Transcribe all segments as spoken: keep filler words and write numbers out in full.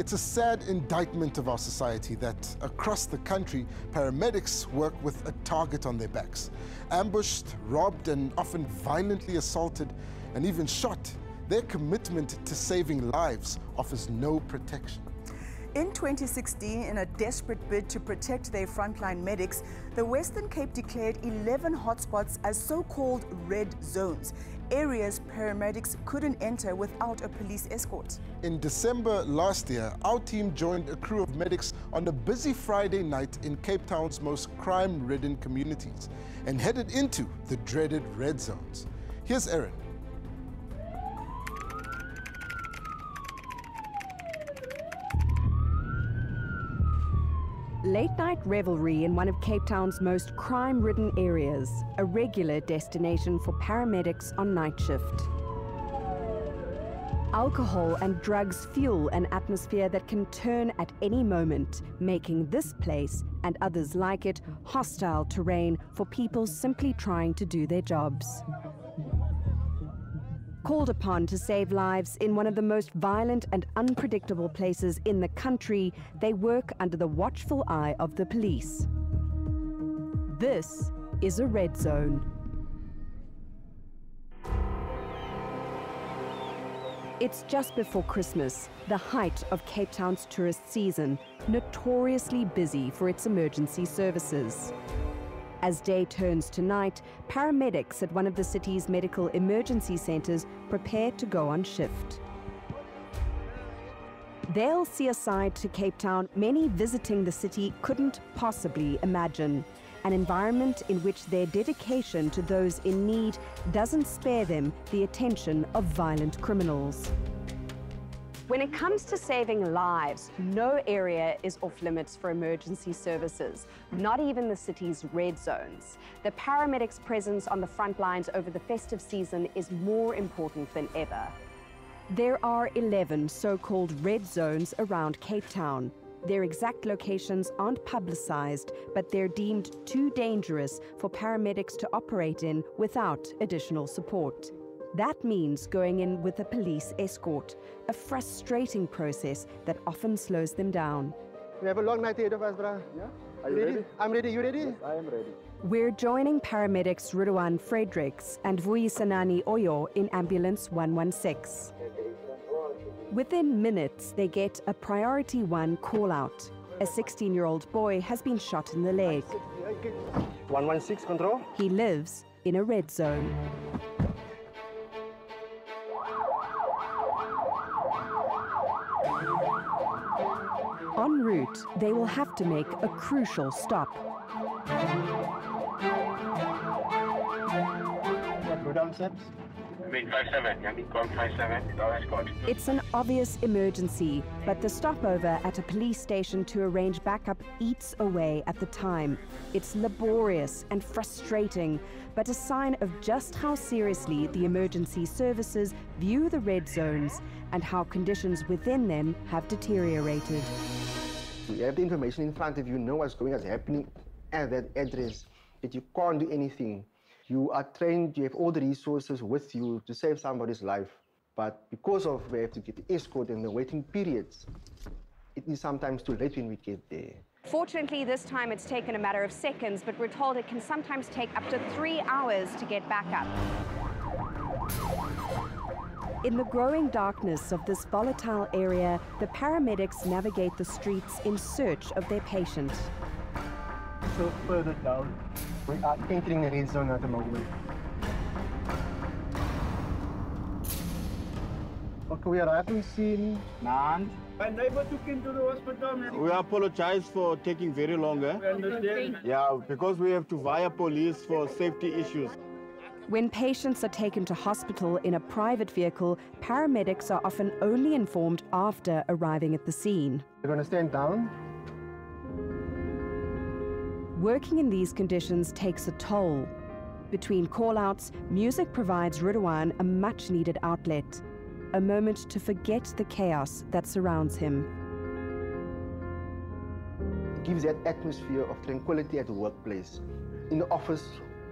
It's a sad indictment of our society that across the country, paramedics work with a target on their backs. Ambushed, robbed, and often violently assaulted, and even shot, their commitment to saving lives offers no protection. In twenty sixteen, in a desperate bid to protect their frontline medics, the Western Cape declared eleven hotspots as so-called red zones, areas paramedics couldn't enter without a police escort. In December last year, our team joined a crew of medics on a busy Friday night in Cape Town's most crime-ridden communities and headed into the dreaded red zones. Here's Erin. Late-night revelry in one of Cape Town's most crime-ridden areas, a regular destination for paramedics on night shift. Alcohol and drugs fuel an atmosphere that can turn at any moment, making this place, and others like it, hostile terrain for people simply trying to do their jobs. Called upon to save lives in one of the most violent and unpredictable places in the country, they work under the watchful eye of the police. This is a red zone. It's just before Christmas, the height of Cape Town's tourist season, notoriously busy for its emergency services. As day turns to night, paramedics at one of the city's medical emergency centres prepare to go on shift. They'll see a side to Cape Town many visiting the city couldn't possibly imagine, an environment in which their dedication to those in need doesn't spare them the attention of violent criminals. When it comes to saving lives, no area is off limits for emergency services, not even the city's red zones. The paramedics' presence on the front lines over the festive season is more important than ever. There are eleven so-called red zones around Cape Town. Their exact locations aren't publicized, but they're deemed too dangerous for paramedics to operate in without additional support. That means going in with a police escort, a frustrating process that often slows them down. We have a long night ahead of us, brah. Yeah? Are you ready? ready? I'm ready. You ready? Yes, I am ready. We're joining paramedics Ridwan Fredericks and Vuyisanani Oyo in Ambulance one one six. Within minutes, they get a priority one call-out. A sixteen-year-old boy has been shot in the leg. one one six, control. He lives in a red zone. En route, they will have to make a crucial stop. It's an obvious emergency, but the stopover at a police station to arrange backup eats away at the time. It's laborious and frustrating, but a sign of just how seriously the emergency services view the red zones and how conditions within them have deteriorated. You have the information in front of you, know what's going on, happening at that address, but you can't do anything. You are trained, you have all the resources with you to save somebody's life, but because of we have to get the escort and the waiting periods, it is sometimes too late when we get there. Fortunately, this time it's taken a matter of seconds, but we're told it can sometimes take up to three hours to get back up. In the growing darkness of this volatile area, the paramedics navigate the streets in search of their patient. So further down, we are entering the red zone at the moment. Okay, we arrived in scene. And my neighbor took him to the hospital. We apologize for taking very long. Eh? We understand. Yeah, because we have to via police for safety issues. When patients are taken to hospital in a private vehicle, paramedics are often only informed after arriving at the scene. We're going to stand down. Working in these conditions takes a toll. Between call-outs, music provides Ridwan a much-needed outlet, a moment to forget the chaos that surrounds him. It gives that atmosphere of tranquility at the workplace, in the office,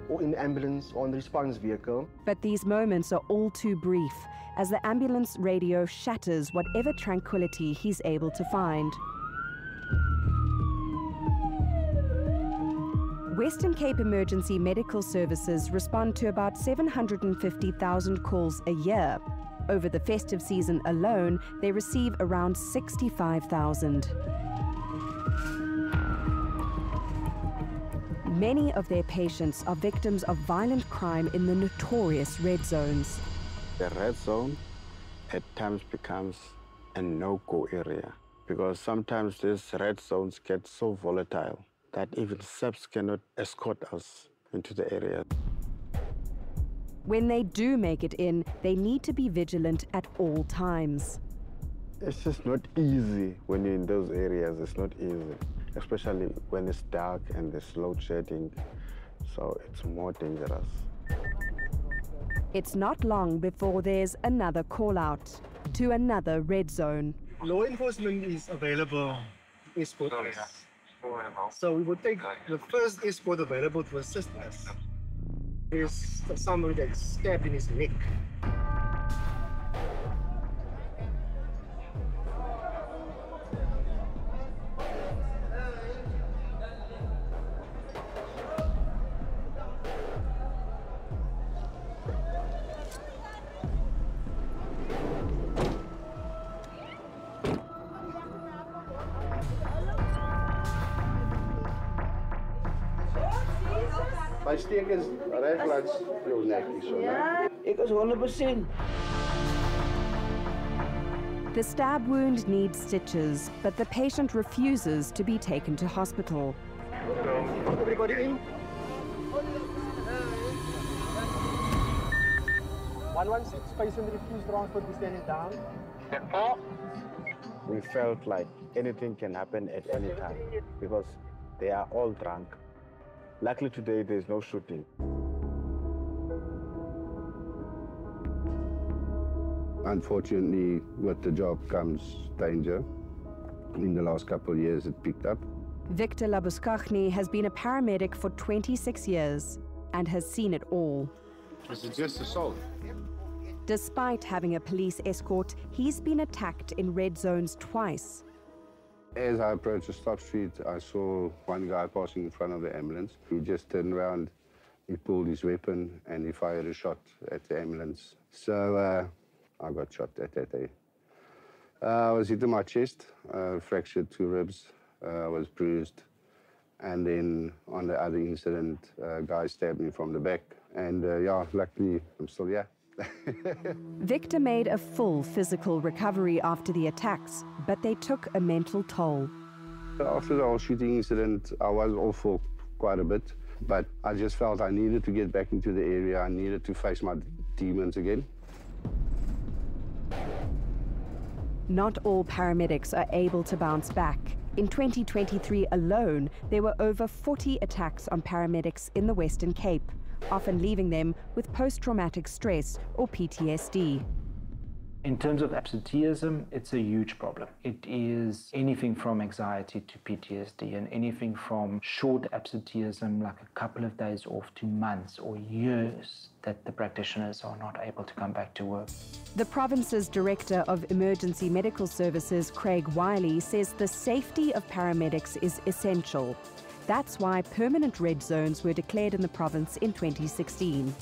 or in the ambulance or on the response vehicle. But these moments are all too brief, as the ambulance radio shatters whatever tranquility he's able to find. Western Cape Emergency Medical Services respond to about seven hundred fifty thousand calls a year. Over the festive season alone, they receive around sixty-five thousand. Many of their patients are victims of violent crime in the notorious red zones. The red zone at times becomes a no-go area, because sometimes these red zones get so volatile that even SAPS cannot escort us into the area. When they do make it in, they need to be vigilant at all times. It's just not easy when you're in those areas. It's not easy, especially when it's dark and there's load shedding, so it's more dangerous. It's not long before there's another call-out to another red zone. Law enforcement is available escort us. Oh, yeah. So we would take the first escort available to assist us. There's someone that's stabbed in his neck. My steek is right langs jou nekkie, so, yeah. Ek is one hundred percent. The stab wound needs stitches, but the patient refuses to be taken to hospital. Everybody in. one one six, patient refused transport, we stand down. We felt like anything can happen at any time because they are all drunk. Luckily today, there's no shooting. Unfortunately, with the job comes danger. In the last couple of years, it picked up. Victor Labuscagne has been a paramedic for twenty-six years and has seen it all. Was it just assault? Despite having a police escort, he's been attacked in red zones twice. As I approached the stop street, I saw one guy passing in front of the ambulance. He just turned around, he pulled his weapon, and he fired a shot at the ambulance. So uh, I got shot at that day. Uh, I was hit in my chest, uh, fractured two ribs, uh, I was bruised. And then on the other incident, a guy stabbed me from the back. And uh, yeah, luckily, I'm still here. Victor made a full physical recovery after the attacks, but they took a mental toll. After the whole shooting incident, I was awful quite a bit, but I just felt I needed to get back into the area. I needed to face my demons again. Not all paramedics are able to bounce back. In twenty twenty-three alone, there were over forty attacks on paramedics in the Western Cape, often leaving them with post-traumatic stress or P T S D. In terms of absenteeism, it's a huge problem. It is anything from anxiety to P T S D, and anything from short absenteeism, like a couple of days off, to months or years that the practitioners are not able to come back to work. The province's Director of Emergency Medical Services, Craig Wiley, says the safety of paramedics is essential. That's why permanent red zones were declared in the province in twenty sixteen.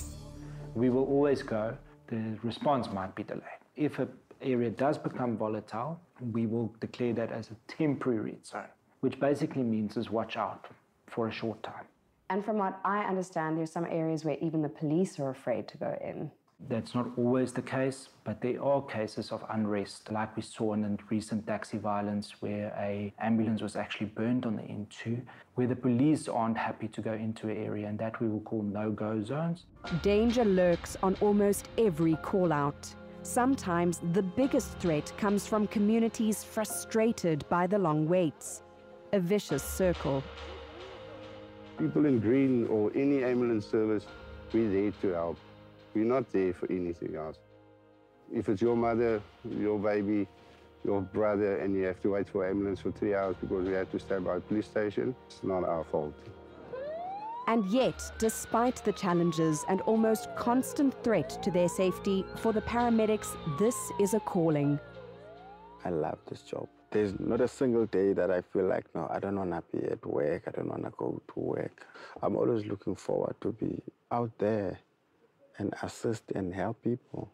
We will always go, the response might be delayed. If an area does become volatile, we will declare that as a temporary red zone, which basically means is watch out for a short time. And from what I understand, there's some areas where even the police are afraid to go in. That's not always the case, but there are cases of unrest, like we saw in the recent taxi violence where an ambulance was actually burned on the N two, where the police aren't happy to go into an area, and that we will call no-go zones. Danger lurks on almost every call-out. Sometimes the biggest threat comes from communities frustrated by the long waits. A vicious circle. People in green or any ambulance service, we're there to help. We're not there for anything else. If it's your mother, your baby, your brother, and you have to wait for ambulance for three hours because we have to stand by a police station, it's not our fault. And yet, despite the challenges and almost constant threat to their safety, for the paramedics, this is a calling. I love this job. There's not a single day that I feel like, no, I don't want to be at work, I don't want to go to work. I'm always looking forward to be out there and assist and help people.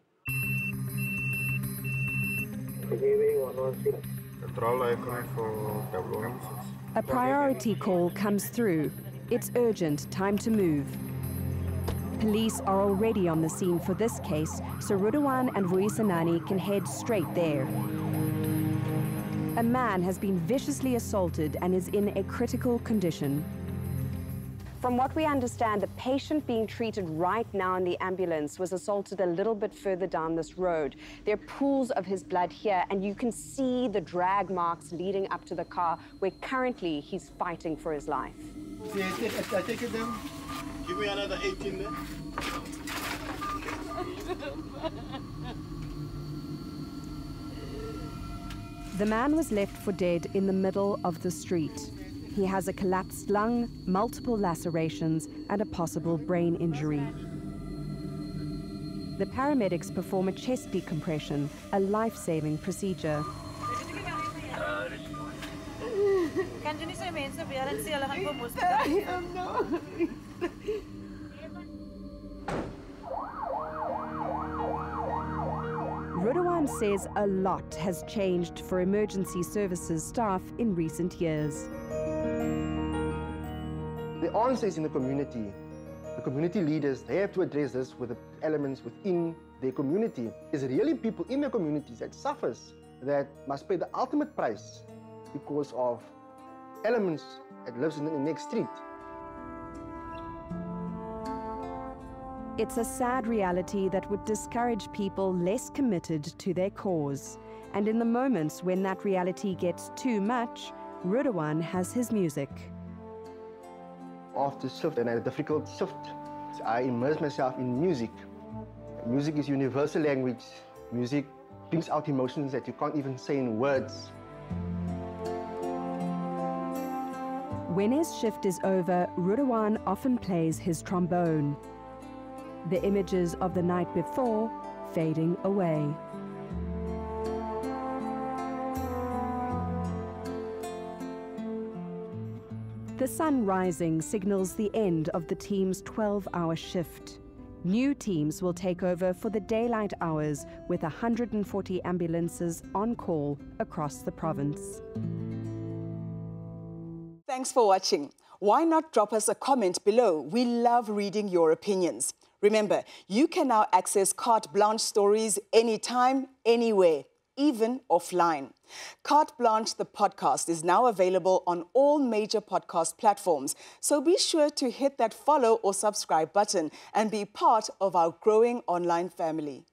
A priority call comes through. It's urgent, time to move. Police are already on the scene for this case, so Ridwan and Vuyisanani can head straight there. A man has been viciously assaulted and is in a critical condition. From what we understand, the patient being treated right now in the ambulance was assaulted a little bit further down this road. There are pools of his blood here, and you can see the drag marks leading up to the car where currently he's fighting for his life. I take, I take it down. Give me another eighteen there. The man was left for dead in the middle of the street. He has a collapsed lung, multiple lacerations, and a possible brain injury. The paramedics perform a chest decompression, a life-saving procedure. Ridwan says a lot has changed for emergency services staff in recent years. The answer is in the community. The community leaders, they have to address this with the elements within their community. It's really people in the communities that suffers that must pay the ultimate price because of elements that lives in the next street. It's a sad reality that would discourage people less committed to their cause. And in the moments when that reality gets too much, Ridwan has his music. After shift and a difficult shift, I immerse myself in music. Music is universal language. Music brings out emotions that you can't even say in words. When his shift is over, Ridwan often plays his trombone. The images of the night before fading away. The sun rising signals the end of the team's twelve hour shift. New teams will take over for the daylight hours with one hundred forty ambulances on call across the province. Thanks for watching. Why not drop us a comment below? We love reading your opinions. Remember, you can now access Carte Blanche stories anytime, anywhere, even offline. Carte Blanche, the podcast, is now available on all major podcast platforms, so be sure to hit that follow or subscribe button and be part of our growing online family.